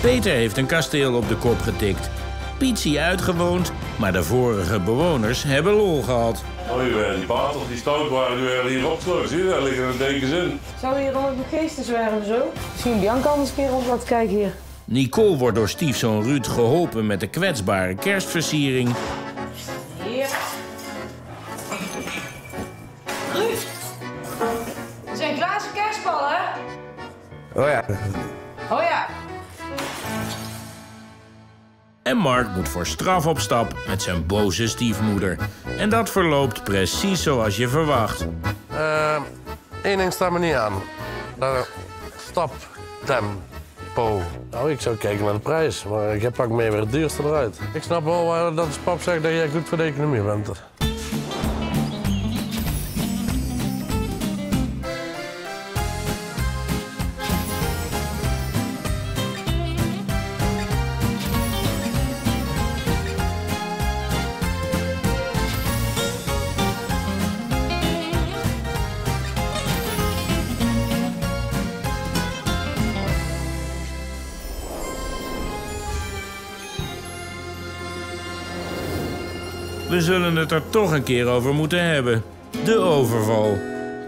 Peter heeft een kasteel op de kop getikt. Pietsie uitgewoond, maar de vorige bewoners hebben lol gehad. Oh, die patels die stout waren, die werden hier opgesloten. Zie je, daar liggen er dekens in. Zou hier dan ook nog geesten zwerven zo? Misschien Bianca anders een keer op laten kijken hier. Nicole wordt door stiefzoon Ruud geholpen met de kwetsbare kerstversiering. Hier. Ruud! Er zijn glazen kerstballen. Oh ja. Oh ja. En Mark moet voor straf op stap met zijn boze stiefmoeder. En dat verloopt precies zoals je verwacht. Eén ding staat me niet aan. Stap tempo. Nou, ik zou kijken naar de prijs, maar ik pak mee weer het duurste eruit. Ik snap wel dat de pap zegt dat jij goed voor de economie bent. We zullen het er toch een keer over moeten hebben. De overval.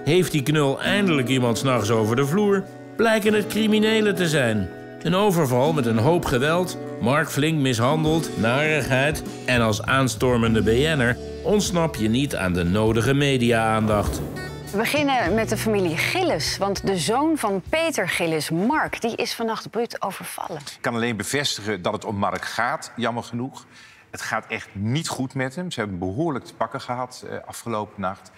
Heeft die knul eindelijk iemand 's nachts over de vloer? Blijken het criminelen te zijn. Een overval met een hoop geweld, Mark flink mishandeld, narigheid en als aanstormende BN'er ontsnap je niet aan de nodige media-aandacht. We beginnen met de familie Gillis, want de zoon van Peter Gillis, Mark, die is vannacht bruut overvallen. Ik kan alleen bevestigen dat het om Mark gaat, jammer genoeg. Het gaat echt niet goed met hem. Ze hebben hem behoorlijk te pakken gehad afgelopen nacht.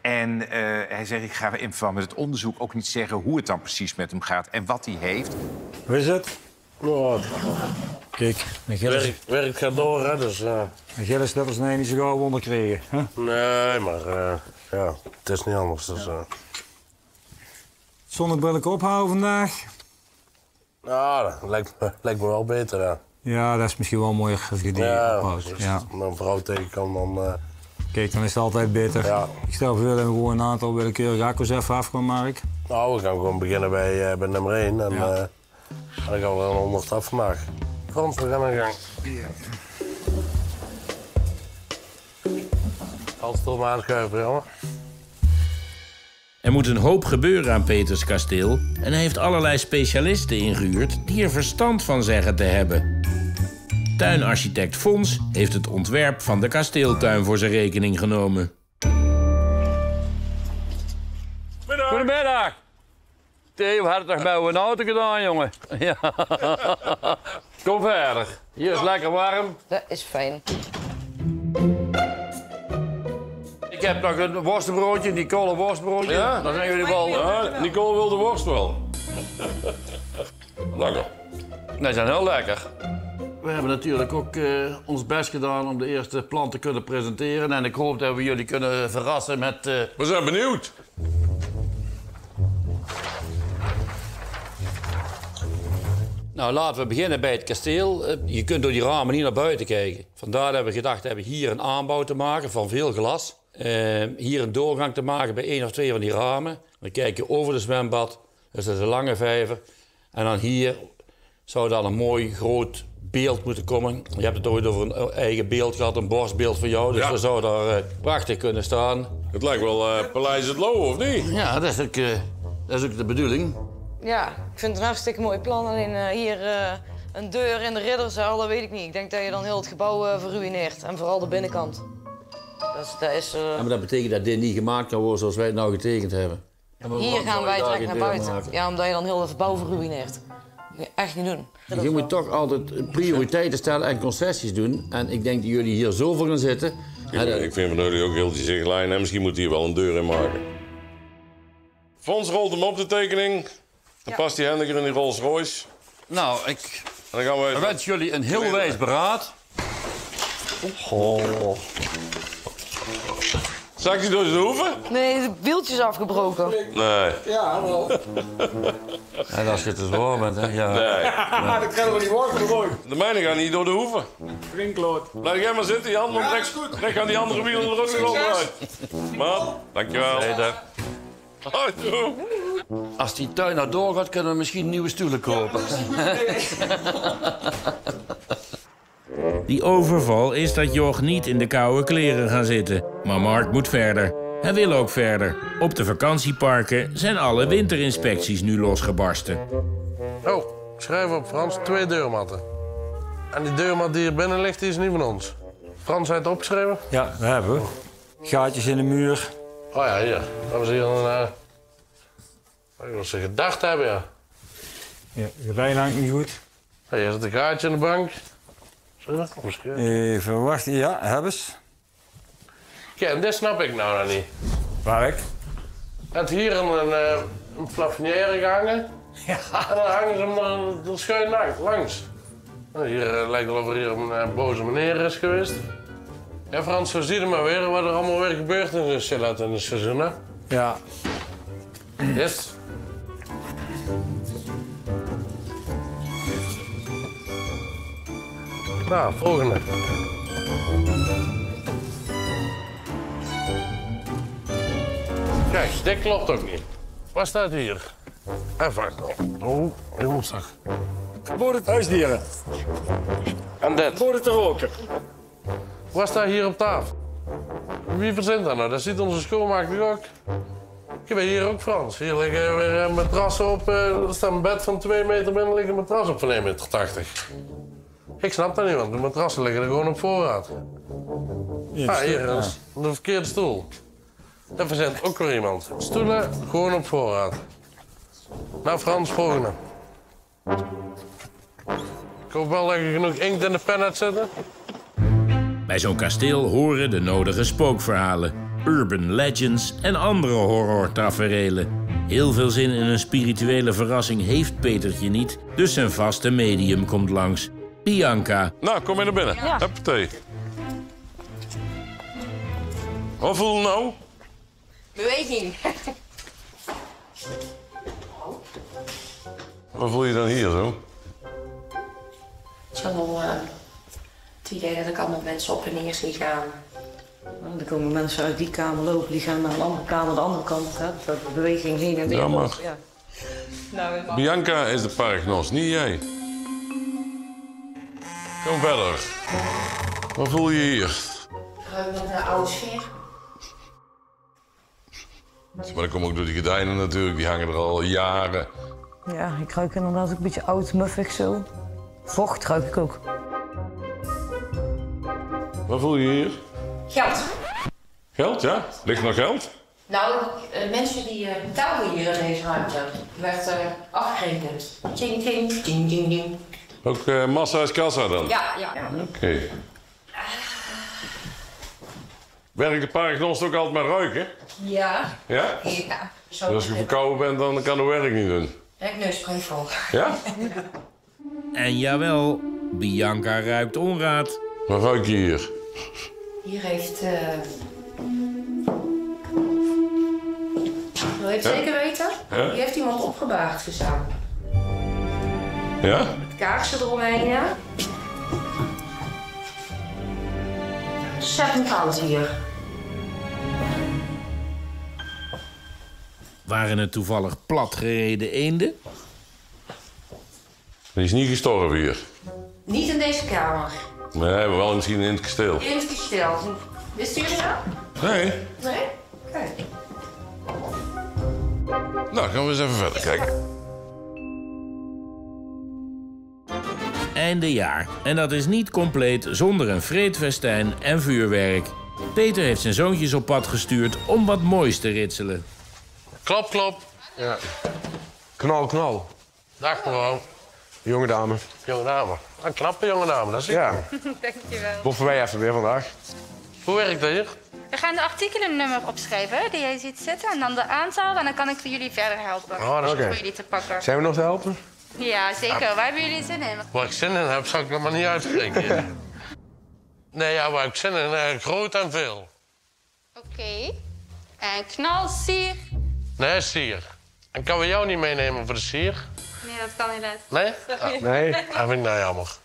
En hij zegt, ik ga in verband met het onderzoek ook niet zeggen hoe het dan precies met hem gaat en wat hij heeft. Hoe is het? Oh. Kijk, werk gaat door, hè, dus... Gilles net als nee niet zo gauw wonder kregen, hè? Nee, maar ja, het is niet anders, dus... Zonnebril ik ophouden vandaag? Nou, dat lijkt me wel beter, hè. Ja, dat is misschien wel mooier als je die ophoudt. Als je mijn vrouw tegen kan, dan... Kijk, dan is het altijd beter. Ja. Ik stel voor dat we gewoon een aantal willekeurige akko's even afgaan, Mark. Nou, we gaan gewoon beginnen bij nummer 1 en dan gaan we er een 100 afmaken. Frans, we gaan aan de gang. Ja. Als het op aanschuiven, jongen. Er moet een hoop gebeuren aan Peters kasteel en hij heeft allerlei specialisten ingehuurd die er verstand van zeggen te hebben. Tuinarchitect Fons heeft het ontwerp van de kasteeltuin voor zijn rekening genomen. Goedemiddag. Goedemiddag. Theo had toch bij een auto gedaan, jongen. Ja. Kom verder. Hier is lekker warm. Dat is fijn. Ik heb nog een worstenbroodje, Nicole een worstbroodje. Ja, dan zijn jullie wel. Ja, Nicole wil de worst wel. Lekker. Nee, zijn heel lekker. We hebben natuurlijk ook ons best gedaan om de eerste plant te kunnen presenteren. En ik hoop dat we jullie kunnen verrassen met... We zijn benieuwd. Nou, laten we beginnen bij het kasteel. Je kunt door die ramen niet naar buiten kijken. Vandaar dat we gedacht hebben hier een aanbouw te maken van veel glas. Hier een doorgang te maken bij 1 of 2 van die ramen. Dan kijk je over de zwembad, dus dat is een lange vijver. En dan hier zou dan een mooi groot beeld moeten komen. Je hebt het ooit over een eigen beeld gehad, een borstbeeld van jou. Dus ja, we zouden daar prachtig kunnen staan. Het lijkt wel Paleis Het Loo, of niet? Ja, dat is ook de bedoeling. Ja, ik vind het een hartstikke mooi plan. Alleen hier een deur in de ridderzaal, dat weet ik niet. Ik denk dat je dan heel het gebouw verruineert. En vooral de binnenkant. Ja, maar dat betekent dat dit niet gemaakt kan worden zoals wij het nou getekend hebben. Hier gaan wij direct naar buiten. Maken? Ja, omdat je dan heel het verbouw verruineert. Dat moet je echt niet doen. Je moet toch altijd prioriteiten stellen en concessies doen. En ik denk dat jullie hier zoveel gaan zitten. Ik vind van jullie ook heel die zichtlijn. En misschien moet hier wel een deur in maken. Fons rolt hem op de tekening. Dan past hij handiger in die Rolls Royce. Nou, ik wens jullie een heel wijs beraad. Oh. Zag je door de hoeven? Nee, de wieltjes afgebroken. Nee. Ja, wel. En als je het dus warm bent, hè? Ja. Nee. Dat kan wel niet worden, mooi. De mijne gaan niet door de hoeven. Vrinkloot. Laat jij maar zitten, Jan, want dan gaan die andere wielen er ook nog over uit. Man, dankjewel. Hoi, doe. Als die tuin nou doorgaat, kunnen we misschien nieuwe stoelen kopen. Ja, die overval is dat Joch niet in de koude kleren gaan zitten. Maar Mark moet verder. Hij wil ook verder. Op de vakantieparken zijn alle winterinspecties nu losgebarsten. Oh, schrijf op Frans, 2 deurmatten. En die deurmat die hier binnen ligt, die is niet van ons. Frans, heeft het opgeschreven? Ja, dat hebben we. Gaatjes in de muur. Oh ja, hier. Hebben ze hier een... Wat ze gedacht hebben, ja. Ja, de lijn hangt niet goed. Ja, hier zit een gaatje in de bank. Even wachten, ja, hebben ze. Kijk, en dit snap ik nou nog niet. Waar ik? Dat hier een plafonnière gehangen. Ja. En dan hangen ze hem er schuin langs. Nou, hier lijkt wel of er hier een boze meneer is geweest. Ja, Frans, zo zie je maar weer wat er allemaal weer gebeurt in de silhouet in het seizoen, hè? Ja. Yes. Nou, volgende. Kijk, dit klopt ook niet. Wat staat hier? Even. Oh, heel strak. Geboren huisdieren. En dit? Geboren te roken. Wat staat hier op tafel? Wie verzint dat nou? Dat ziet onze schoonmaker ook. Ik ben hier ook Frans. Hier liggen weer matrassen op. Er staat een bed van 2 meter binnen, liggen een matras op van 1,80 meter. Ik snap dat niet, want de matrassen liggen er gewoon op voorraad. Hier, ah, hier is de verkeerde stoel. Dat verzint ook weer iemand. Stoelen gewoon op voorraad. Nou, Frans, volgende. Ik hoop wel dat je genoeg inkt in de pen hebt zitten. Bij zo'n kasteel horen de nodige spookverhalen, urban legends en andere horror-taferelen. Heel veel zin in een spirituele verrassing heeft Petertje niet, dus zijn vaste medium komt langs. Bianca. Nou, kom je naar binnen. Ja. Huppatee. Wat voel je nou? Beweging. Wat voel je dan hier zo? Het is wel het idee dat ik allemaal mensen op en neer zie gaan. Nou, er komen mensen uit die kamer lopen, die gaan naar een andere kamer, de andere kant. Hè? Dat de beweging heen en weer. Ja, maar... ja. Nou, Bianca is de paragnos, niet jij. Kom verder. Wat voel je hier? Ruim naar de oude sfeer. Maar dat komt ook door die gordijnen natuurlijk, die hangen er al jaren. Ja, ik ruik inderdaad ook een beetje oud, muffig zo. Vocht ruik ik ook. Wat voel je hier? Geld. Geld, ja? Ligt er nog geld? Nou, mensen die betalen hier in deze ruimte. Die werd afgerekend. Ting, ting, ting, ting, ting. Ook massa is kassa dan? Ja, ja. Oké. Werken de paragnost ook altijd met ruiken? Ja. Ja? Ja. Zo dus als je verkouden bent, dan kan het werk niet doen. Ik neuspray vol. Ja? En jawel, Bianca ruikt onraad. Wat ruik je hier? Hier heeft... Wil je het zeker weten? Ja? Hier heeft iemand opgebaard gestaan. Ja? Met kaarsen eromheen, ja. 7 pounds hier. Waren het toevallig platgereden eenden? Die is niet gestorven hier. Niet in deze kamer. Nee, maar wel misschien in het kasteel. In het kasteel. Wisten jullie dat? Nee. Nee? Oké. Nou, gaan we eens even verder kijken. Einde jaar. En dat is niet compleet zonder een vreedfestijn en vuurwerk. Peter heeft zijn zoontjes op pad gestuurd om wat moois te ritselen. Klap, klap. Ja. Knal, knal. Dag mevrouw. Jonge dame. Jonge dame. Een knappe jonge dame, dat is ik. Ja. Dankjewel. Boffen wij even weer vandaag. Hoe werkt dat hier? We gaan de artikelennummer opschrijven die jij ziet zitten en dan de aantal. En dan kan ik voor jullie verder helpen. Oh, dat is oké. Voor jullie te pakken. Zijn we nog te helpen? Ja, zeker. Ja. Waar hebben jullie zin in? Waar ik zin in heb, zal ik nog maar niet uitspreken. Nee, ja, waar ik zin in heb, groot en veel. Oké. En knal, sier. Nee, sier. En kan we jou niet meenemen voor de sier? Nee, dat kan helaas. Nee? Ah, nee. Dat vind ik nou jammer.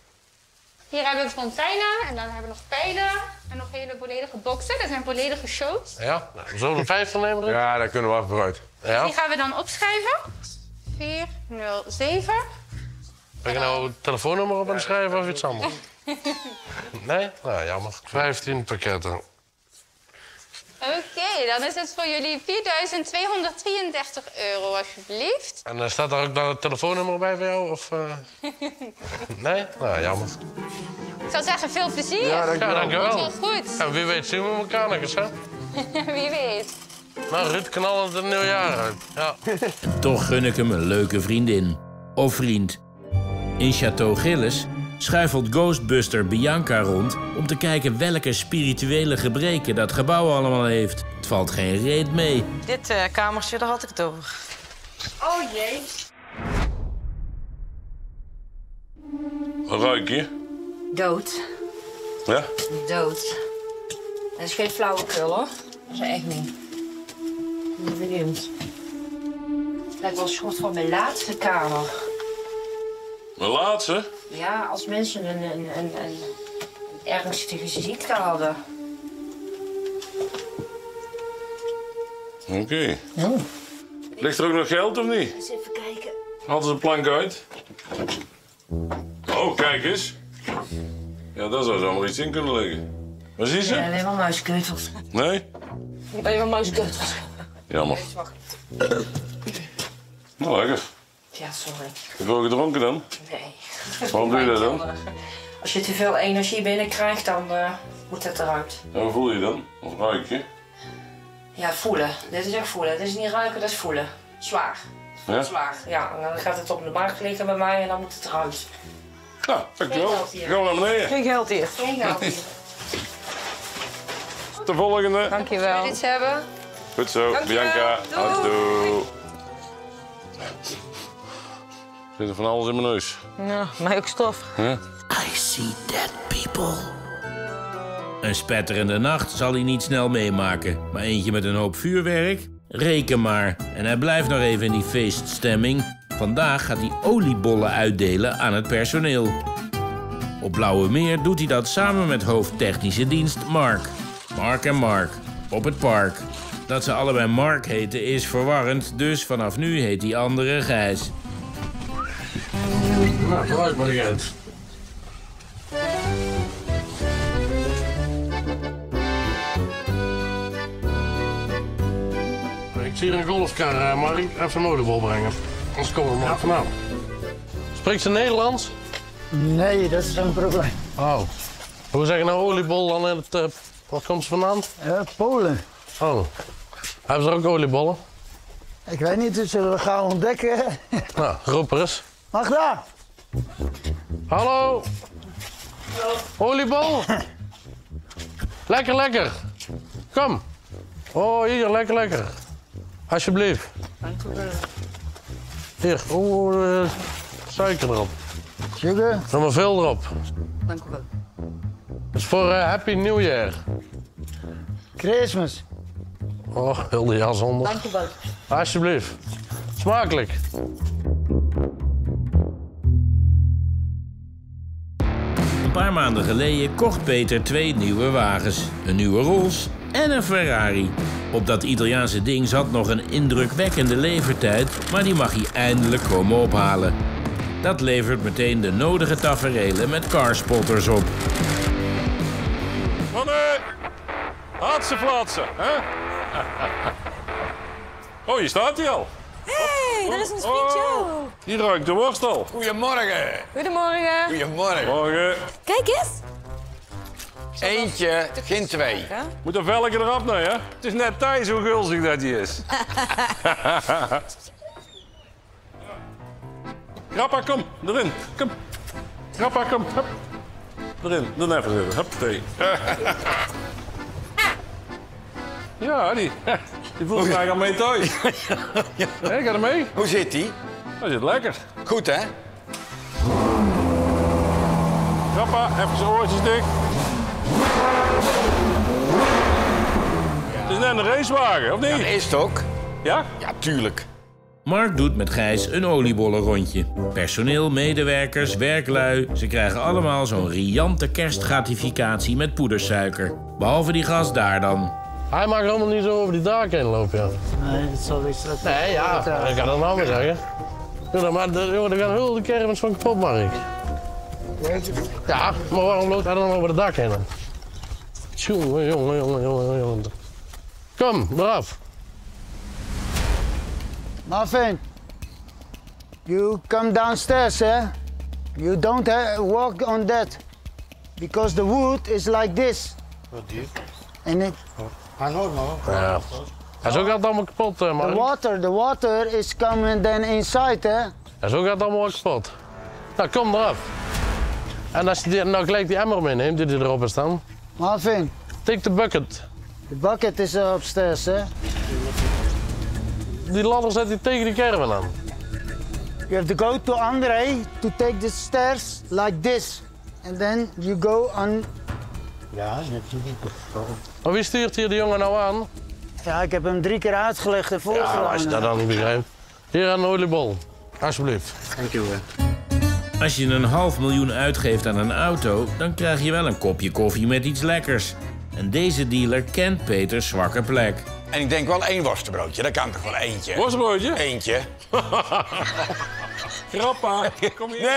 Hier hebben we fonteinen en dan hebben we nog pijlen. En nog hele volledige boksen. Dat zijn volledige shows. Ja, nou, zullen we 5 van nemen? Ja, daar kunnen we af vooruit. Ja. Die gaan we dan opschrijven. 407. Ben je nou het telefoonnummer op aan het schrijven of iets anders? Nee? Nou, jammer. 15 pakketten. Oké, dan is het voor jullie €4.233, alsjeblieft. En staat daar ook dan het telefoonnummer bij jou? Of, Nee? Nou, jammer. Ik zou zeggen, veel plezier. Ja, dankjewel. Ja, goed. En wie weet zien we elkaar nog eens, hè? Wie weet. Nou, Ruud knallen het nieuwjaar uit. Ja. Toch gun ik hem een leuke vriendin. Of vriend. In Chateau Gillis schuifelt ghostbuster Bianca rond om te kijken welke spirituele gebreken dat gebouw allemaal heeft. Het valt geen reet mee. Dit kamertje, daar had ik het over. Oh jee. Wat ruik je? Dood. Ja? Dood. Dat is geen flauwekul, hoor. Dat is echt niet. Ik ben benieuwd. Het lijkt wel een schot van mijn laatste kamer. Mijn laatste? Ja, als mensen een ernstige ziekte hadden. Oké. Okay. Ja. Ligt er ook nog geld of niet? Eens even kijken. Haal ze een plank uit. Oh, kijk eens. Ja, daar zou zomaar iets in kunnen liggen. Wat is ze? Ja, alleen maar muiskeutels. Nee? Alleen maar muiskeutels. Jammer. Nou, lekker. Ja, sorry. Heb je wel gedronken dan? Nee. Waarom doe je dat dan? Als je te veel energie binnenkrijgt, dan moet dat eruit. En hoe voel je dan? Of ruik je? Ja, voelen. Dit is echt voelen. Dit is niet ruiken, dat is voelen. Zwaar. Ja? Zwaar. Ja, en dan gaat het op de maag liggen bij mij en dan moet het eruit. Nou, dankjewel. Gaan we naar beneden. Geen geld hier. Geen geld hier. De volgende. Dankjewel. Wil je iets hebben? Goed zo, dankjewel. Bianca. Doei. Er zit van alles in mijn neus. Ja, mij ook stof. Ja? I see dead people. Een spetterende nacht zal hij niet snel meemaken. Maar eentje met een hoop vuurwerk? Reken maar. En hij blijft nog even in die feeststemming. Vandaag gaat hij oliebollen uitdelen aan het personeel. Op Blauwe Meer doet hij dat samen met hoofdtechnische dienst Mark. Mark en Mark. Op het park. Dat ze allebei Mark heten is verwarrend, dus vanaf nu heet die andere Gijs. Nou, vooruit maar Gijs. Ik zie een golfkar, Mark. Even een oliebol brengen. Anders komen we maar vanavond. Spreekt ze Nederlands? Nee, dat is een probleem. Oh. Hoe zeg je nou oliebol dan in het... Wat komt ze vandaan? Polen. Oh. Hebben ze ook oliebollen? Ik weet niet, dus we gaan ontdekken. Nou, roep er eens. Mag daar. Hallo. Hallo. Oliebol. Lekker, lekker. Kom. Oh, hier, lekker, lekker. Alsjeblieft. Dank u wel. Hier, suiker erop. Suiker? Nog maar veel erop. Dank u wel. Dat is voor Happy New Year. Christmas. Oh, heel de jas onder. Dank u wel. Alsjeblieft. Smakelijk. Een paar maanden geleden kocht Peter 2 nieuwe wagens. Een nieuwe Rolls en een Ferrari. Op dat Italiaanse ding zat nog een indrukwekkende levertijd, maar die mag hij eindelijk komen ophalen. Dat levert meteen de nodige taferelen met carspotters op. Mannen, laat ze plaatsen, hè? Oh, hier staat hij al. Hé, hey, daar is ons vriendje. Oh, die ruikt de worst al. Goedemorgen. Goedemorgen. Goedemorgen. Morgen. Kijk eens. Eentje, geen twee. Moet een velkje eraf, nou ja? Het is net Thijs hoe gulzig dat hij is. Grappa, kom, erin. Kom. Grappa, kom. Hop. Erin, dan even zitten. Hop, thee. Ja, die voelt zich eigenlijk al mee thuis. Hé, ga er mee. Hoe zit die? Hij zit lekker. Goed, hè? Grappa, even zijn oortjes dicht. Het is net een racewagen, of niet? Ja, dat is het ook. Ja? Ja, tuurlijk. Mark doet met Gijs een oliebollenrondje. Personeel, medewerkers, werklui. Ze krijgen allemaal zo'n riante kerstgratificatie met poedersuiker. Behalve die gast daar dan. Hij mag helemaal niet zo over die daken heen lopen, ja. Nee, dat zal iets dat. Nee, ja, ik kan dat nou maar zeggen. Joh, maar er gaan heel de caravans van kapot, Mark. Ja, maar waarom loopt hij dan over de dak heen? Jongen, jongen, jongen, jongen, jongen. Kom, braaf. Marvin, you come downstairs, hè? You don't walk on that, because the wood is like this. Wat diep? En het. Hij nooit maar. Ja. En zo gaat het allemaal kapot, man. The water is coming then inside, hè? En zo gaat het allemaal kapot. Nou, kom eraf. En als je nou gelijk die emmer meeneemt die erop is dan. Marvin. Take the bucket. De bucket is upstairs, hè? Die ladder zet hij tegen die caravan aan. You have to go to André to take the stairs like this. And then you go on. Ja, natuurlijk. Maar wie stuurt hier de jongen nou aan? Ja, ik heb hem 3 keer uitgelegd en voorgeladen. Ja, als je dat dan niet begrijpt. Hier aan de oliebol, alsjeblieft. Dank je wel. Als je $500.000 uitgeeft aan een auto, dan krijg je wel een kopje koffie met iets lekkers. En deze dealer kent Peters zwakke plek. En ik denk wel 1 worstenbroodje, dat kan toch wel eentje? Worstenbroodje? Eentje. Grappa, kom hier.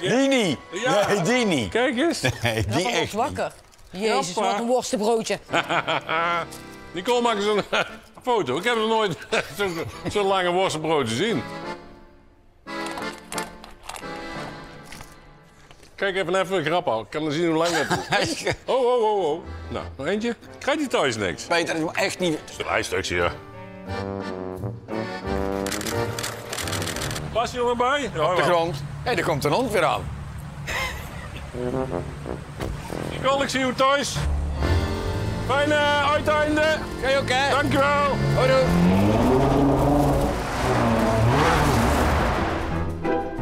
Nee, die niet. Ja. Nee, die niet. Kijk eens. Nee, die echt niet. Wakker. Jezus, wat een worstenbroodje. Nicole maakt zo'n foto. Ik heb nog nooit zo'n lange worstenbroodje zien. Kijk even een grap al. Ik kan dan zien hoe lang dat is. Oh, oh, oh, oh. Nou, nog eentje. Krijg je thuis niks? Peter, dat is echt niet... Het is een ijsstukje, ja. Pas je er nog bij? Op de grond. Hé, hey, daar komt een hond weer aan. Nicole, ik zie u thuis. Fijne uiteinde. Oké, oké. Dankjewel. Hoi, doei.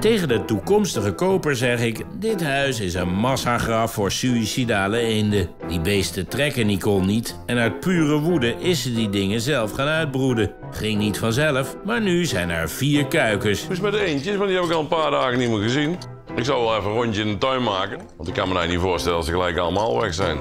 Tegen de toekomstige koper zeg ik... dit huis is een massagraf voor suïcidale eenden. Die beesten trekken Nicole niet... en uit pure woede is ze die dingen zelf gaan uitbroeden. Ging niet vanzelf, maar nu zijn er 4 kuikens. Hoe is het met de eendjes? Want die heb ik al een paar dagen niet meer gezien. Ik zou wel even een rondje in de tuin maken. Want ik kan me nou niet voorstellen dat ze gelijk allemaal weg zijn.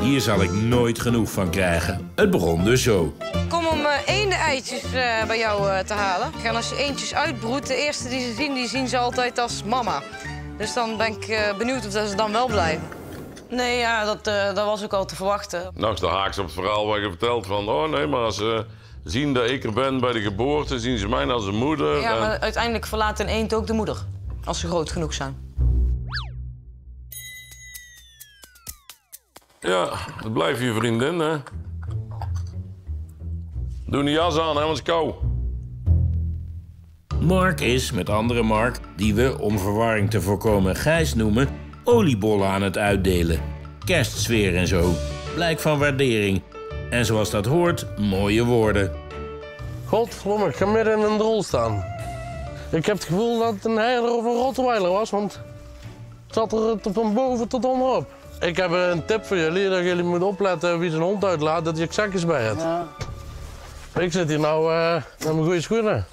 Hier zal ik nooit genoeg van krijgen. Het begon dus zo. Kom om eenden-eitjes bij jou te halen. En als je eendjes uitbroedt, de eerste die zien ze altijd als mama. Dus dan ben ik benieuwd of dat ze dan wel blijven. Nee, ja, dat was ook al te verwachten. Nou is de haaks op het verhaal waar je vertelt van... oh nee, maar als ze zien dat ik er ben bij de geboorte, zien ze mij als een moeder. Ja, en... maar uiteindelijk verlaat een eend ook de moeder. Als ze groot genoeg zijn. Ja, dat blijft je vriendin, hè. Doe een jas aan, hè, want het is koud. Mark is, met andere Mark, die we, om verwarring te voorkomen, Gijs noemen... oliebollen aan het uitdelen. Kerstsfeer en zo. Blijk van waardering. En zoals dat hoort, mooie woorden. Godverdomme, ik ga midden in een drol staan. Ik heb het gevoel dat het een herder of een rottweiler was, want... het zat er van boven tot onderop. Ik heb een tip voor jullie, dat jullie moeten opletten wie zijn hond uitlaat, dat je zakjes bij hebt. Ja. Ik zit hier nou met mijn goede schoenen.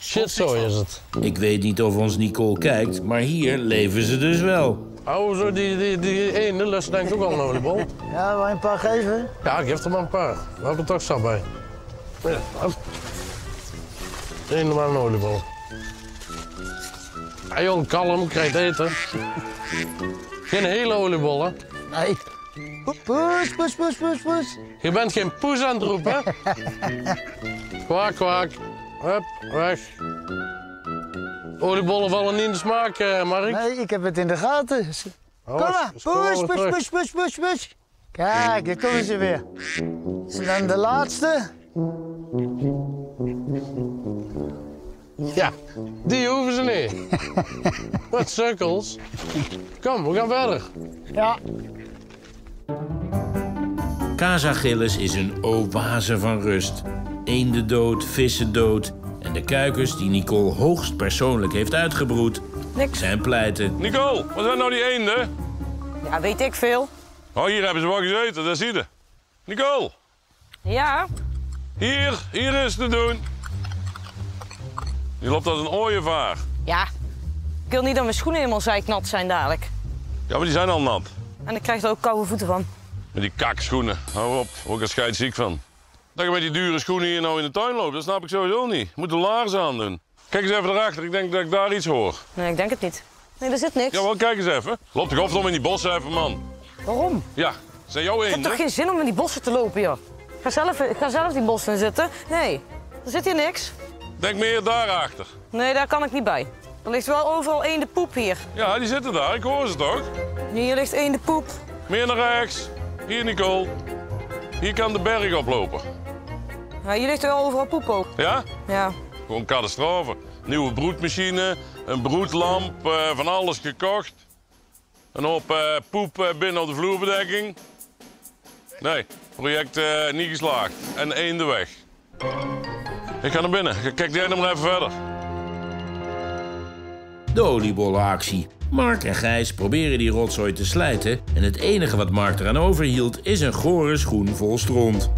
Shit, zo is het. Ik weet niet of ons Nicole kijkt, maar hier leven ze dus wel. Oh, zo die ene lust denkt ook al een oliebol. Ja, wil je een paar geven? Ja, ik geef er maar een paar. We hebben er toch sap bij. Ja. Eén maar een oliebol. Hey, jong, kalm, krijgt eten. Geen hele oliebollen. Nee. Poes, poes, poes, poes, poes. Je bent geen poes aan het roepen, hè? Kwaak, kwaak. Hup, weg. Oliebollen vallen niet in de smaak, Mark. Nee, ik heb het in de gaten. Oh, kom maar, poes, poes, poes, poes, poes, poes. Kijk, daar komen ze weer. En dan de laatste. Ja, die hoeven ze niet. Wat sukkels. Kom, we gaan verder. Ja. Casa Gillis is een oase van rust. Eenden dood, vissen dood. En de kuikens die Nicole hoogst persoonlijk heeft uitgebroed... niks. Zijn pleiten. Nicole, wat zijn nou die eenden? Ja, weet ik veel. Oh, hier hebben ze wel gezeten, daar zie je. Nicole. Ja? Hier is te doen. Je loopt als een ooievaar. Ja. Ik wil niet dat mijn schoenen helemaal zeiknat zijn dadelijk. Ja, maar die zijn al nat. En ik krijg er ook koude voeten van. Met die kakschoenen. Hou op, daar word ik er scheidsziek van. Dat je met die dure schoenen hier nou in de tuin loopt, dat snap ik sowieso niet. Je moet de laars aan doen. Kijk eens even erachter, ik denk dat ik daar iets hoor. Nee, ik denk het niet. Nee, er zit niks. Ja, wel, kijk eens even. Loop toch af om in die bossen even, man. Waarom? Ja, zijn jou in. Ik heb toch geen zin om in die bossen te lopen, joh. Ga zelf die bossen zitten. Nee, er zit hier niks. Denk meer daarachter. Nee, daar kan ik niet bij. Er ligt wel overal eendenpoep hier. Ja, die zitten daar, ik hoor ze toch? Hier ligt eendenpoep. Meer naar rechts. Hier, Nicole. Hier kan de berg oplopen. Ja, hier ligt wel overal poep ook. Ja? Ja. Gewoon catastrofe. Nieuwe broedmachine, een broedlamp, van alles gekocht. Een hoop poep binnen op de vloerbedekking. Nee, project niet geslaagd. En één de weg. Ik ga naar binnen. Kijk jij nog maar even verder. De oliebollenactie. Mark en Gijs proberen die rotzooi te slijten en het enige wat Mark eraan overhield is een gore schoen vol stront.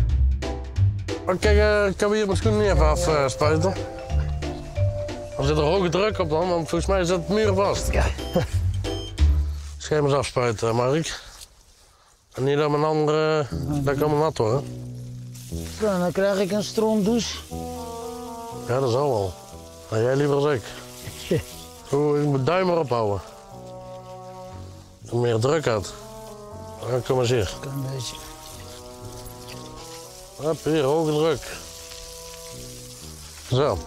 Kijk, kan we hier mijn schoenen even afspuiten? Er zit er hoge druk op dan, want volgens mij zit het muur vast. Ja. Schijmers afspuiten, Mark. En niet dat mijn andere... Dat kan me nat hoor. Ja, dan krijg ik een strontdouche. Ja, dat zal wel. En jij liever als ik. Ik moet duim erop houden. En meer druk had. Ja, kom eens hier. Kan een beetje. Hop, hier, hoge druk. Zo.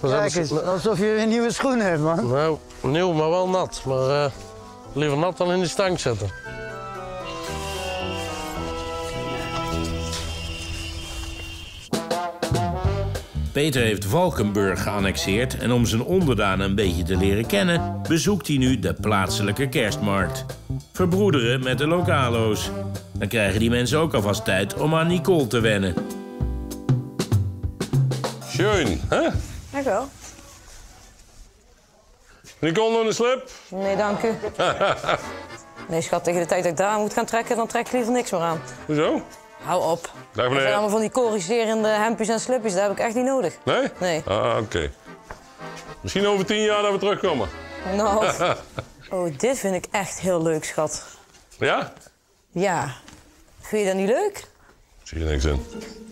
Kijk eens, alsof je een nieuwe schoen hebt, man. Nou, nieuw, maar wel nat. Maar liever nat dan in die stank zetten. Peter heeft Valkenburg geannexeerd en om zijn onderdanen een beetje te leren kennen, bezoekt hij nu de plaatselijke kerstmarkt. Verbroederen met de lokalo's. Dan krijgen die mensen ook alvast tijd om aan Nicole te wennen. Schön, hè? Dank wel. Nicole, nog een slip? Nee, dank u. Nee, schat, tegen de tijd dat ik daar moet gaan trekken, dan trek ik liever niks meer aan. Hoezo? Hou op. Dag meneer. Allemaal van die corrigerende hempjes en slipjes, dat heb ik echt niet nodig. Nee? Nee. Ah, oké. Okay. Misschien over 10 jaar dat we terugkomen. Nou. Oh, dit vind ik echt heel leuk, schat. Ja? Ja. Vind je dat niet leuk? Ik zie er niks in.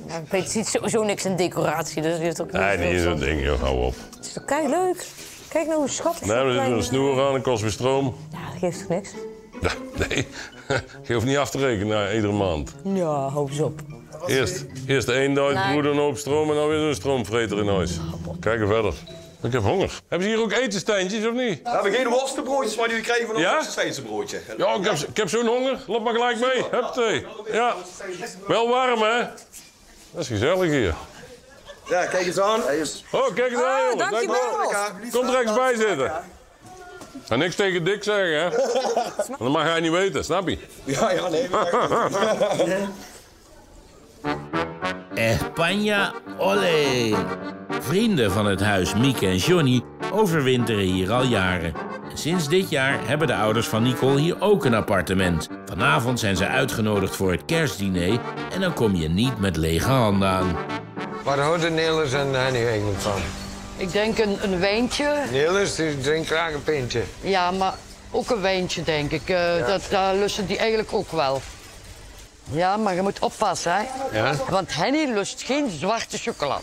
Ja, Peter ziet sowieso niks in decoratie, dus je hebt ook niet. Nee, niet zo'n ding, joh. Hou op. Het is toch kei leuk? Kijk nou hoe schattig. Nee, maar er zit een snoer aan, dat kost weer stroom. Ja, dat geeft toch niks? Nee, je hoeft niet af te rekenen na iedere maand. Ja, hoop eens op. Eerst de een duit broeder een hoop stroom en dan weer zo'n stroomvreter in huis. Kijken verder. Ik heb honger. Hebben ze hier ook etensteentjes of niet? We hebben geen worstenbroodjes, maar die krijgen van een worstensteense broodje. Ja, ik heb zo'n honger. Loop maar gelijk mee. Huppatee. Ja. Wel warm, hè? Dat is gezellig hier. Ja, kijk eens aan. Oh, kijk eens aan, jongens. Dankjewel. Kom er rechts bij zitten. En niks tegen Dick zeggen, hè? Want dat mag hij niet weten, snap je? Ja, nee. España, olé! Vrienden van het huis Mieke en Johnny overwinteren hier al jaren. En sinds dit jaar hebben de ouders van Nicole hier ook een appartement. Vanavond zijn ze uitgenodigd voor het kerstdiner en dan kom je niet met lege handen aan. Waar houden Niels en Hennie eigenlijk van? Ik denk een wijntje. Niels, die drinkt graag een pintje. Ja, maar ook een wijntje, denk ik. Dat lusten die eigenlijk ook wel. Ja, maar je moet oppassen, hè. Ja? Want Hennie lust geen zwarte chocolade.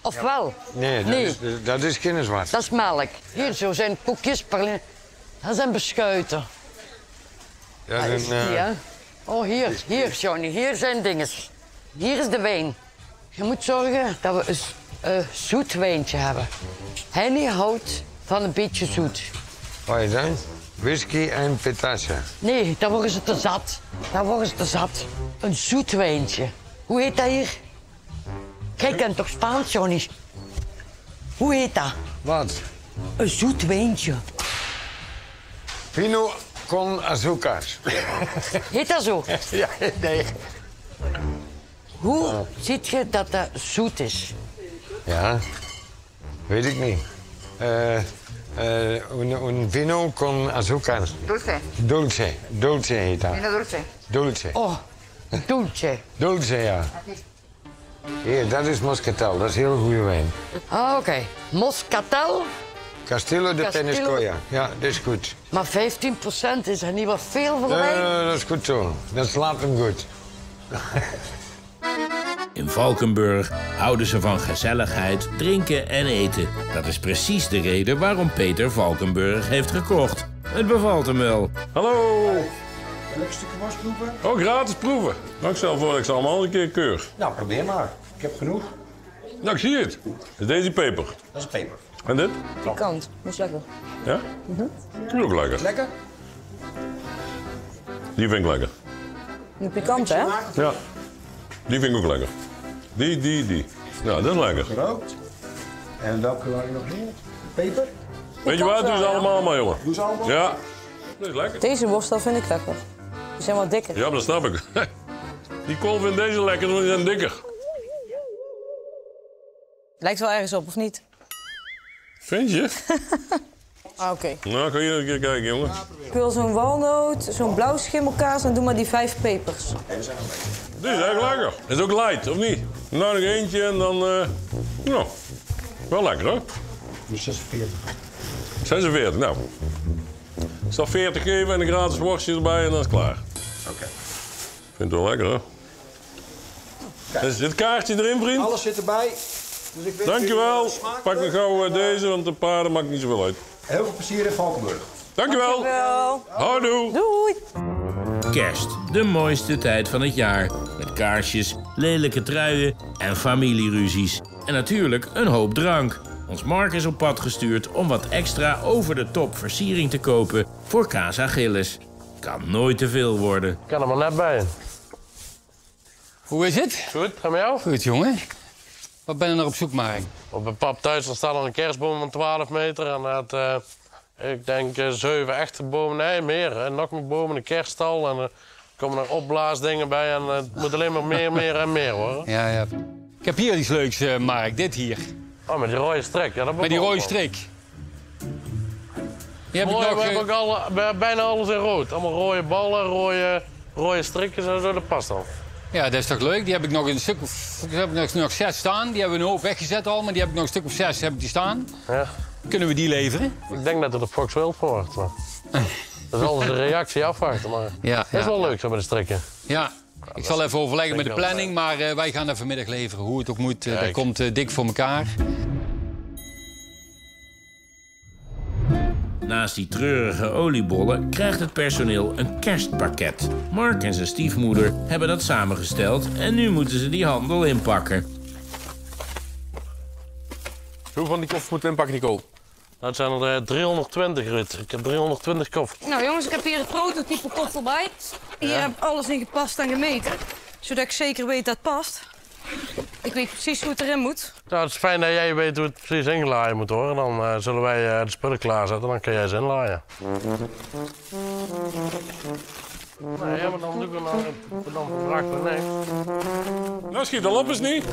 Of wel? Nee, dat is geen zwart. Dat is melk. Hier, zo zijn koekjes, perlin. Dat zijn beschuiten. Ja, dat zijn... Oh, hier, Johnny. Hier zijn dinges. Hier is de wijn. Je moet zorgen dat we... Een zoet wijntje hebben. Hennie houdt van een beetje zoet. Wat is dat? Whisky en pitasse. Nee, dan worden ze te zat. Een zoet wijntje. Hoe heet dat hier? Jij kent toch Spaans, Johnny? Hoe heet dat? Wat? Een zoet wijntje. Vino con azúcar. Heet dat zo? Ja, nee. Hoe ziet je dat dat zoet is? Ja, weet ik niet. Un vino con azúcar. Dulce. Dulce. Dulce heet dat. Vino dulce. Dulce. Oh, dulce. Dulce, ja. Hier, dat is Moscatel. Dat is heel goede wijn. Ah, oké. Moscatel Castillo de Peniscoja. Ja, dat is goed. Maar 15% is er niet wat veel voor mij? Nee, dat is goed zo. Dat slaat hem goed. In Valkenburg houden ze van gezelligheid, drinken en eten. Dat is precies de reden waarom Peter Valkenburg heeft gekocht. Het bevalt hem wel. Hallo! Leuk stukje wasproeven. Oh, gratis proeven. Nou, ik stel voor dat ik ze allemaal een keer keur. Nou, probeer maar. Ik heb genoeg. Nou, ik zie het. Is deze peper? Dat is peper. En dit? Pikant. Dat is lekker. Ja? Dat is ook lekker. Lekker? Die vind ik lekker. Die pikant, hè? Ja. Die vind ik ook lekker. Die. Ja, dat is lekker. Rood. En welke waren nog meer? Peper? Weet je wat? Doe ze allemaal maar, jongen. Doe ze allemaal? Ja. Dat is lekker. Deze worstel vind ik lekker. Die zijn wat dikker. Ja, maar dat snap ik. Die kool vindt deze lekker, want die zijn dikker. Lijkt wel ergens op, of niet? Vind je? Ah, oké. Nou, ga je een keer kijken, jongen. Ik wil zo'n walnoot, zo'n blauw schimmelkaas en doe maar die 5 pepers. Dit is echt lekker. Dit is ook light, of niet? Nou, nog eentje en dan... Nou, wel lekker, hoor. 46. 46, nou. Ik zal 40 geven en een gratis worstje erbij en dan is het klaar. Oké. Okay. Ik vind het wel lekker, hoor. Kijk. Is dit kaartje erin, vriend? Alles zit erbij. Dus ik dankjewel. Pak me gauw deze, want de paarden maakt niet zoveel uit. Heel veel plezier in Valkenburg. Dankjewel. Houdoe. Doei. Kerst, de mooiste tijd van het jaar. Met kaarsjes, lelijke truien en familieruzies. En natuurlijk een hoop drank. Ons Mark is op pad gestuurd om wat extra over de top versiering te kopen voor Casa Gillis. Kan nooit te veel worden. Ik kan er maar net bij. Hoe is het? Goed, ga met jou? Goed, jongen. Wat ben je naar op zoek, Mark? Op mijn pap thuis staat al een kerstboom van 12 meter. En dat, ik denk, 7 echte bomen. Nee, meer. En nog meer bomen, een kerststal. En er komen nog opblaasdingen bij. En het moet alleen maar meer, hoor. Ja. Ik heb hier iets leuks, Mark. Dit hier. Oh, met die rode strik. Ja, dat met die rode strik. Die heb mooi, ik nog... we hebben bijna alles in rood. Allemaal rode ballen, rode strikjes en zo. Dat past al. Ja, dat is toch leuk? Die heb ik nog een stuk of... Die heb ik nog 6 staan. Die hebben we een hoop weggezet al, maar die heb ik nog een stuk of 6 heb ik die staan. Ja. Kunnen we die leveren? Ik denk dat het op Foxwild voor wordt. Dat is altijd de reactie afwachten. Maar ja, dat is wel leuk zo met de strikken. Ja. Ik zal even overleggen met de planning, maar wij gaan dat vanmiddag leveren. Hoe het ook moet, dat komt dik voor elkaar. Naast die treurige oliebollen krijgt het personeel een kerstpakket. Mark en zijn stiefmoeder hebben dat samengesteld en nu moeten ze die handel inpakken. Hoeveel van die koffers moeten we inpakken, Nicole? Dat zijn er 320, Ruud. Ik heb 320 koffers. Nou jongens, ik heb hier het prototype koffer bij. Hier heb ik alles in gepast en gemeten, zodat ik zeker weet dat het past. Ik weet precies hoe het erin moet. Nou, het is fijn dat jij weet hoe het precies ingelaaien moet, hoor. En dan zullen wij de spullen klaarzetten en dan kan jij ze inlaaien. Nee, maar dan doen we dan vraag naar niks. Nou, schiet al op eens niet.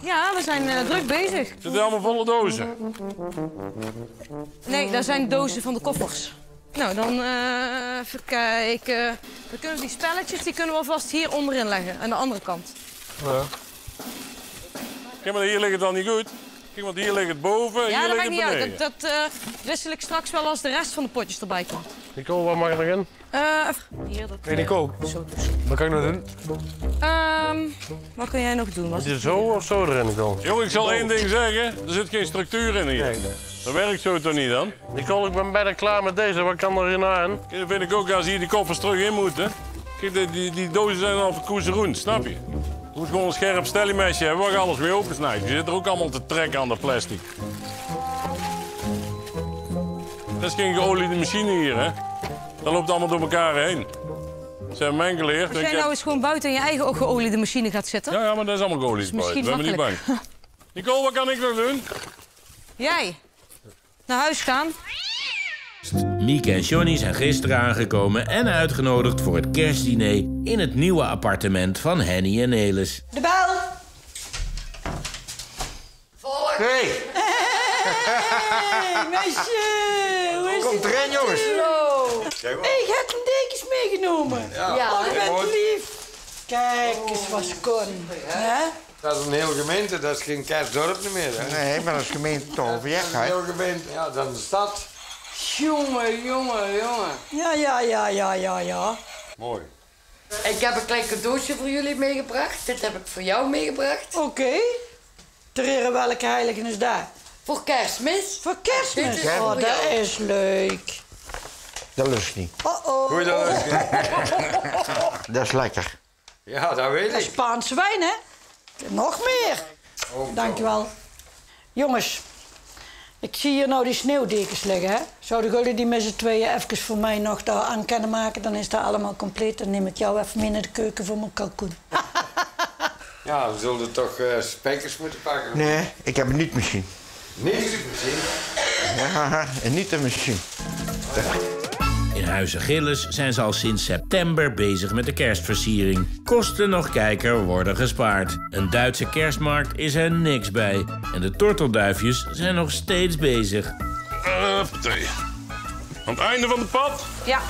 Ja, we zijn druk bezig. Zitten er allemaal volle dozen? Nee, dat zijn dozen van de koffers. Nou, dan even kijken. Dan kunnen we die spelletjes alvast hier onderin leggen, aan de andere kant. Ja. Kijk, maar hier ligt het dan niet goed. Kijk, want hier ligt het boven en hier ligt het beneden. Ja, dat maakt niet uit. Dat wissel ik straks wel als de rest van de potjes erbij komt. Nicole, wat mag er nog in? Hier dat... Nee, Nicole. Zo dus. Wat kan ik nog doen? Wat kan jij nog doen? Is het zo of zo erin, Nicole? Jongen, ik zal één ding zeggen. Er zit geen structuur in hier. Nee. Dat werkt zo toch niet dan? Nicole, ik ben bijna klaar met deze. Wat kan er hierna in? Dat vind ik ook als hier die koffers terug in moeten. Kijk, die dozen zijn al van koezeroen, snap je? Je moet gewoon een scherp stellingmesje hebben waar je alles mee opensnijdt. Je zit er ook allemaal te trekken aan de plastic. Dat is geen geoliede machine hier, hè? Dan loopt het allemaal door elkaar heen. Dat zijn mijn geleerd. Als jij nou eens gewoon buiten in je eigen geoliede machine gaat zitten. Ja, maar dat is allemaal geoliede buiten. Ik ben me niet bang. Nicole, wat kan ik nog doen? Jij. Naar huis gaan. Mieke en Johnny zijn gisteren aangekomen en uitgenodigd voor het kerstdiner in het nieuwe appartement van Hennie en Niels. De bel! Volk! Hey! Hey, meisje! Hoe is het? Kom erin, jongens! Hallo! Hey, je hebt een dekens meegenomen. Ja, je bent lief. Kijk eens wat kon. Dat is een heel gemeente, dat is geen kerstdorp meer. Hè? Nee, maar dat is gemeente Toverweg. Een heel gemeente, ja, dat is een stad. Jongen, jongen, jongen. Ja. Mooi. Ik heb een klein cadeautje voor jullie meegebracht. Dit heb ik voor jou meegebracht. Oké. Ter welke heiligen is dat? Voor Kerstmis. Voor Kerstmis? Dit is voor jou. Dat is leuk. Dat lust niet. Oh. Goed, dat lust niet. Dat is lekker. Ja, dat weet ik. Dat is Spaans wijn, hè? Nog meer. Oh, dankjewel. Jongens, ik zie hier nou die sneeuwdekens liggen, hè? Zouden jullie die met z'n tweeën even voor mij nog daar aan kunnen maken? Dan is dat allemaal compleet. Dan neem ik jou even mee naar de keuken voor mijn kalkoen. Ja, we zullen toch spijkers moeten pakken? Nee, ik heb een niet-machine. Niet-machine? Ja, een niet-machine. In Huizen Gillis zijn ze al sinds september bezig met de kerstversiering. Kosten nog kijker worden gespaard. Een Duitse kerstmarkt is er niks bij. En de tortelduifjes zijn nog steeds bezig. Aan het einde van het pad? Ja.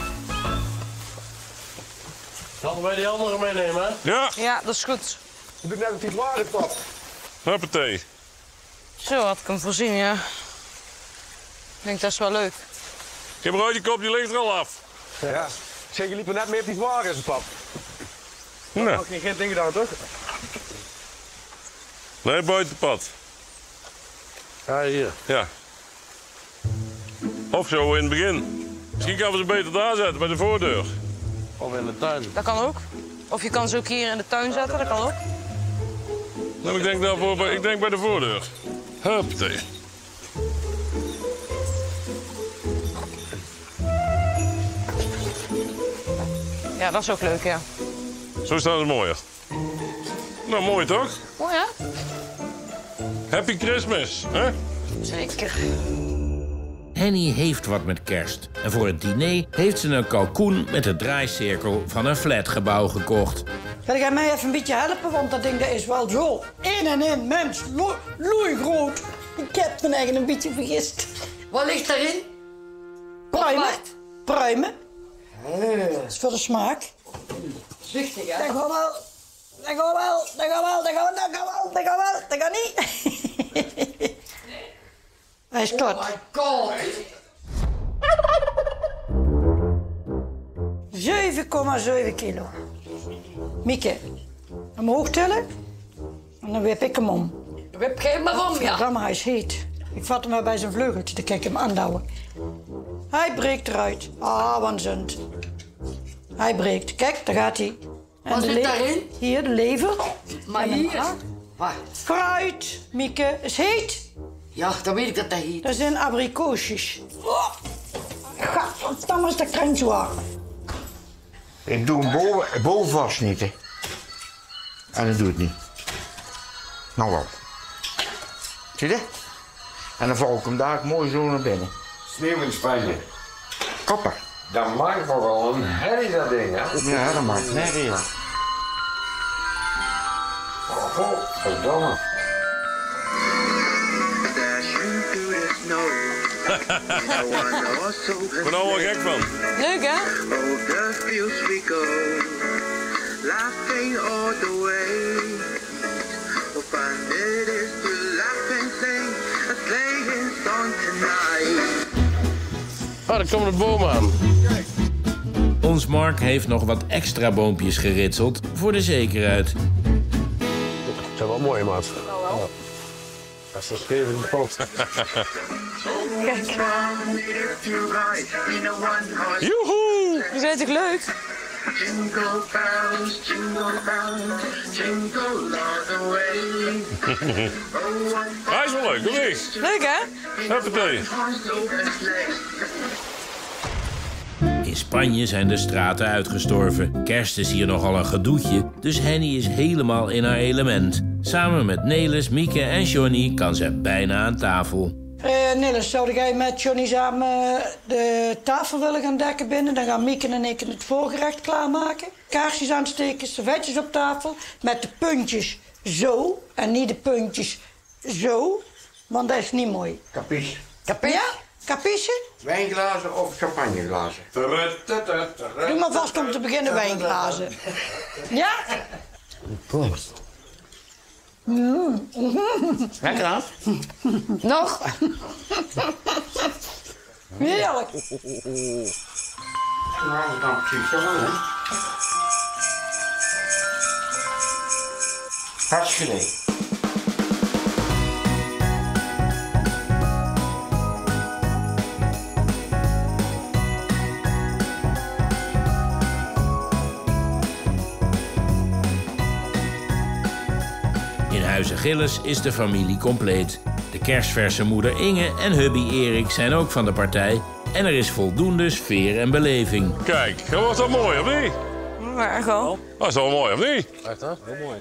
Hadden wij die andere meenemen, hè? Ja. Ja, dat is goed. Doe ik net het titularenpad. Huppatee. Zo had ik hem voorzien, ja. Ik denk dat is wel leuk. Je broodjekop, die ligt er al af. Ja. Zeg, je liep er net mee op die zwaar is, pap. Nee. Dat had je geen ding gedaan, toch? Nee, buiten het pad. Ja, hier. Ja. Of zo in het begin. Misschien gaan we ze beter daar zetten, bij de voordeur. Of in de tuin. Dat kan ook. Of je kan ze ook hier in de tuin zetten, dat kan ook. Nou, ik denk daarvoor, ik denk bij de voordeur. Huppatee. Ja, dat is ook leuk, ja. Zo staat het mooier. Nou, mooi toch? Mooi, hè? Happy Christmas, hè? Zeker. Hennie heeft wat met kerst. En voor het diner heeft ze een kalkoen met de draaicirkel van een flatgebouw gekocht. Ga jij mij even een beetje helpen? Want dat ding dat is wel zo in, mens, loeigroot. Ik heb me eigenlijk een beetje vergist. Wat ligt daarin? Pruimen. Pruimen. Dat is voor de smaak. Zuchtig, hè? Dat gaat wel, dat gaat wel, dat gaat wel, dat gaat wel, dat gaat wel, dat gaat niet. Hij is kort. Oh my god! 7,7 kilo. Mieke, omhoog tillen en dan wip ik hem om. Wip geen maar om, ja. Verdamme, hij is heet. Ik vat hem maar bij zijn vleugeltje, dan kan ik hem aanduwen. Hij breekt eruit. Ah, waanzinnig. Hij breekt. Kijk, daar gaat hij. Wat zit daarin? Hier, de lever. Maar hier? Waar? Fruit, Mieke. Is heet? Ja, dan weet ik dat hij heet. Dat zijn abrikoosjes. Oh. Gadverdamme, is dat krent zwaar. Ik doe hem boven vast niet, hè. En dat doe ik niet. Nou wel. Zie je? En dan val ik hem daar mooi zo naar binnen. Sneeuw in Spanje. Kopper. Dat maakt nogal een herrie, dat ding, hè? Ja, dat maakt een herrie, ja. Godverdomme. Ik ben er allemaal gek van. Leuk, hè? Ah, daar komen de bomen aan. Kijk. Ons Mark heeft nog wat extra boompjes geritseld voor de zekerheid. Dat zijn wel mooie, maat. Ja. Dat is een stevige pot. Kijk. Joehoe! Die zijn toch leuk? Jingle bells, jingle bells, jingle all the way. Hij is wel leuk, of niet? Leuk, hè? Huppatee. In Spanje zijn de straten uitgestorven. Kerst is hier nogal een gedoetje, dus Hennie is helemaal in haar element. Samen met Niels, Mieke en Johnny kan ze bijna aan tafel. Niels, zou jij met Johnny samen de tafel willen gaan dekken binnen? Dan gaan Mieke en ik het voorgerecht klaarmaken. Kaarsjes aansteken, servetjes op tafel. Met de puntjes zo en niet de puntjes zo, want dat is niet mooi. Capiche. Capiche? Ja, capiche? Wijnglazen of champagneglazen? Doe maar vast om te beginnen wijnglazen. Ja? Proost. Ja. Lekker af. Nog. Heerlijk. Nou, dat kan precies wel, hè. Hartstikke. Huize Gillis is de familie compleet. De kersverse moeder Inge en hubby Erik zijn ook van de partij. En er is voldoende sfeer en beleving. Kijk, dat was dat mooi, of niet? Ja, echt wel. Dat is wel mooi, of niet? Echt, hè? Heel mooi.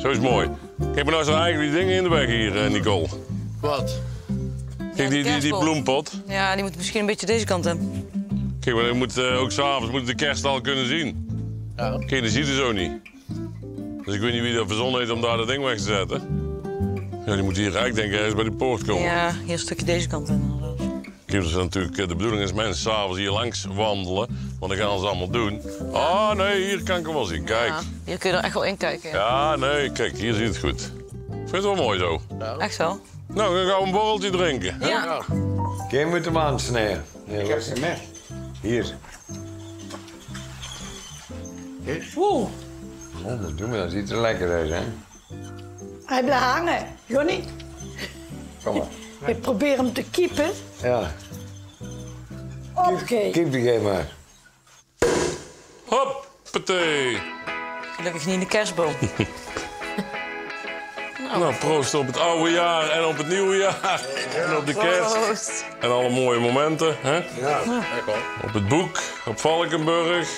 Zo is het mooi. Kijk maar nou zo eigenlijk die dingen in de weg hier, Nicole. Wat? Kijk, die bloempot. Ja, die moet misschien een beetje deze kant hebben. Kijk, maar je moet ook s'avonds de kerst al kunnen zien. Ja. Kijk, dat ziet er zo niet. Dus ik weet niet wie dat verzonnen heeft om daar dat ding weg te zetten. Ja, die moet hier rijk denken ergens bij de poort komen. Ja, hier een stukje deze kant in. Kijk, dat is natuurlijk de bedoeling is mensen s'avonds hier langs wandelen. Want dan gaan ze allemaal doen. Ah, nee, hier kan ik hem wel zien. Kijk. Ja, hier kun je er echt wel in kijken. Ja, nee, kijk, hier ziet het goed. Vind je het wel mooi zo? Ja. Echt wel. Nou, dan gaan we een borreltje drinken. Ja. Ja. Kijk, moet hem aansnijden. Ik heb ze mee. Hier. Oeh. Ja, dat doen we, dat ziet er lekker uit, hè? Hij blijft hangen, Johnny. Kom maar. Ik probeer hem te kiepen. Ja. Oké. Okay. Kiep die game maar. Hoppatee. Gelukkig niet in de kerstboom. Nou, proost op het oude jaar en op het nieuwe jaar. Ja. En op de kerst. Proost. En alle mooie momenten, hè? Ja, lekker hoor. Op het boek, op Valkenburg.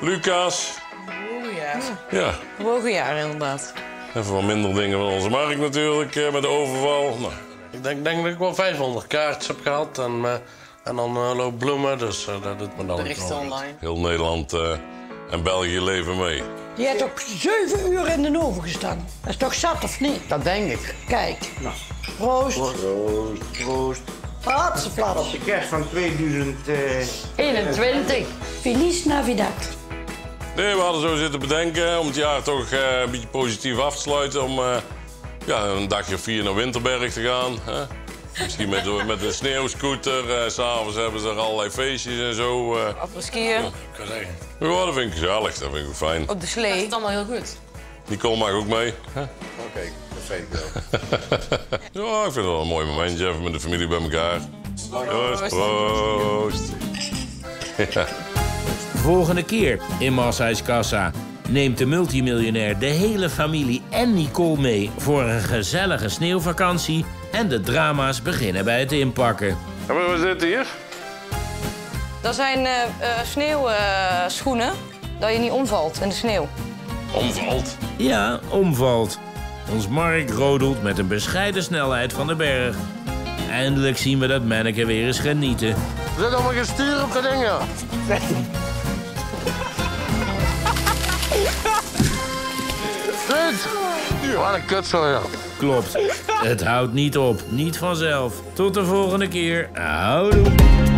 Lucas. Bewogen jaar. Ja. Bewogen jaar, inderdaad. Even wat minder dingen van onze markt natuurlijk, met de overval. Nou. Ik denk dat ik wel 500 kaartjes heb gehad en dan loopt bloemen, dus dat doet me dan berichten online. Heel Nederland en België leven mee. Je hebt op 7 uur in de oven gestaan. Dat is toch zat, of niet? Dat denk ik. Kijk. Nou. Proost. Proost. Proost. Hartstikke op de kerst van 2021. Feliz Navidad. Nee, we hadden zo zitten bedenken om het jaar toch een beetje positief af te sluiten. Om een dagje of 4 naar Winterberg te gaan. Hè? Misschien met een sneeuwscooter. S'avonds hebben ze er allerlei feestjes en zo. Afreskiën. Ja, dat vind ik gezellig, dat vind ik fijn. Op de slee. Dat is het allemaal heel goed. Nicole mag ook mee. Huh? Oké, perfect wel. Ja, ik vind het wel een mooi momentje, even met de familie bij elkaar. Proost, proost. Ja. Volgende keer in Massa's Casa neemt de multimiljonair de hele familie en Nicole mee voor een gezellige sneeuwvakantie en de drama's beginnen bij het inpakken. En wat is dit hier? Dat zijn sneeuwschoenen, dat je niet omvalt in de sneeuw. Omvalt? Ja, omvalt. Ons Mark rodelt met een bescheiden snelheid van de berg. Eindelijk zien we dat manneke weer eens genieten. Er zit allemaal geen stuur op de dingen. Wat een kutsel, ja. Klopt. Het houdt niet op. Niet vanzelf. Tot de volgende keer. Houdoe.